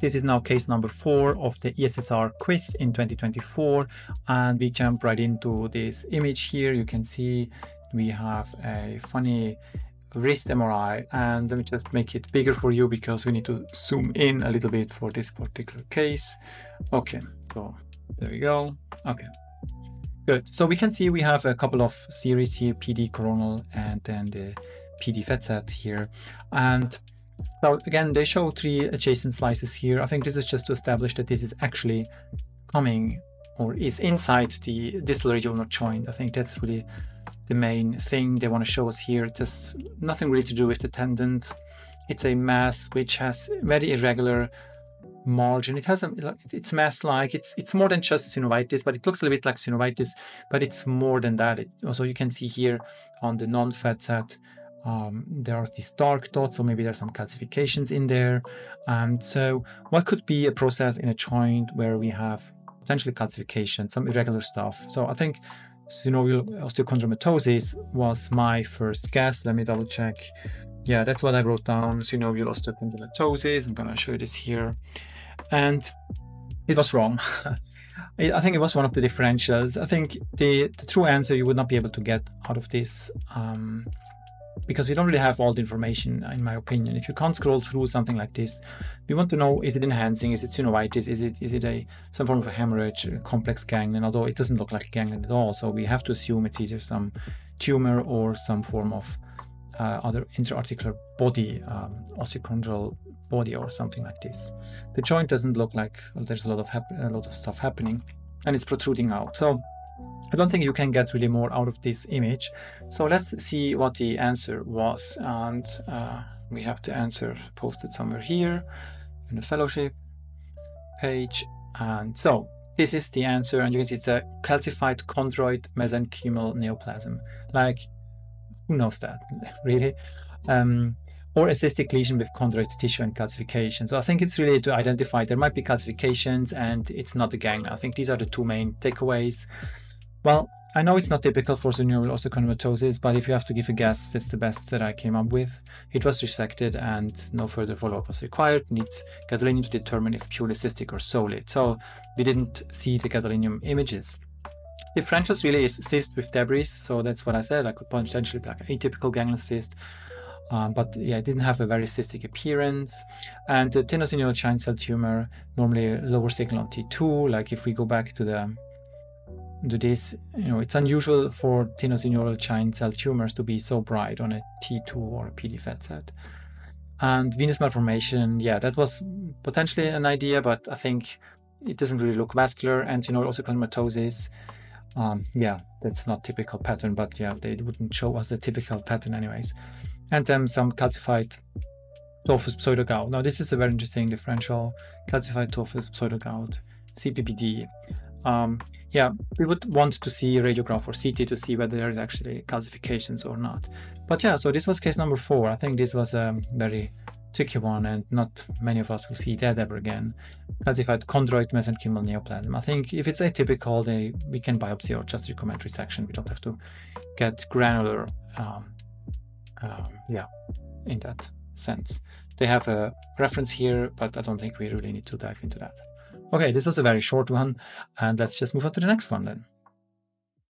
This is now case number 4 of the ESSR quiz in 2024, and we jump right into this image here. You can see we have a funny wrist MRI, and let me just make it bigger for you because we need to zoom in a little bit for this particular case. Okay, so there we go. Okay, good. So we can see we have a couple of series here, PD coronal and then the PD fat sat here. And so again, they show 3 adjacent slices here. I think this is just to establish that this is actually coming or is inside the distal regional joint. I think that's really the main thing they want to show us here. It has nothing really to do with the tendons. It's a mass which has very irregular margin. It has it's mass-like. It's more than just synovitis, but it looks a little bit like synovitis, but it's more than that. Also, you can see here on the non-fat sat, there are these dark dots, so maybe there's some calcifications in there. And so what could be a process in a joint where we have potentially calcification, some irregular stuff? So I think synovial osteochondromatosis was my first guess. Let me double check. Yeah, that's what I wrote down, synovial osteochondromatosis. I'm gonna show you this here. And it was wrong. I think it was one of the differentials. I think the true answer you would not be able to get out of this, because we don't really have all the information, in my opinion. If you can't scroll through something like this, we want to know, is it enhancing? Is it synovitis? Is it some form of a hemorrhage, a complex ganglion? Although it doesn't look like a ganglion at all, so we have to assume it's either some tumor or some form of other intra-articular body, osteochondral body or something like this. The joint doesn't look like, well, there's a lot of stuff happening, and it's protruding out. So I don't think you can get really more out of this image. So let's see what the answer was. And we have the answer posted somewhere here in the fellowship page. And so this is the answer. And you can see it's a calcified chondroid mesenchymal neoplasm. Like, who knows that, really? Or a cystic lesion with chondroid tissue and calcification. So I think it's really to identify there might be calcifications and it's not a ganglion. I think these are the 2 main takeaways. Well, I know it's not typical for synovial osteochondromatosis, but if you have to give a guess, that's the best that I came up with. It was resected and no further follow-up was required. Needs gadolinium to determine if purely cystic or solid. So we didn't see the gadolinium images. Differentials really is cyst with debris. So that's what I said. I could potentially be like an atypical ganglion cyst. But yeah, it didn't have a very cystic appearance. And the tenosynovial giant cell tumor, normally lower signal on T2. Like if we go back to this, you know, it's unusual for tenosynovial giant cell tumors to be so bright on a T2 or a PD fat sat. And venous malformation, yeah, that was potentially an idea, but I think it doesn't really look vascular. And synovial osteochondromatosis, yeah, that's not typical pattern, but yeah, they wouldn't show us the typical pattern anyways. And then some calcified tophus pseudogout. Now, this is a very interesting differential, calcified tophus pseudogout, CPPD. Yeah, we would want to see a radiograph or CT to see whether there is actually calcifications or not. But yeah, so this was case number 4. I think this was a very tricky one, and not many of us will see that ever again. Calcified chondroid mesenchymal neoplasm. I think if it's atypical, we can biopsy or just recommend resection. We don't have to get granular. Yeah, in that sense. They have a reference here, but I don't think we really need to dive into that. Okay, this was a very short one, and let's just move on to the next one then.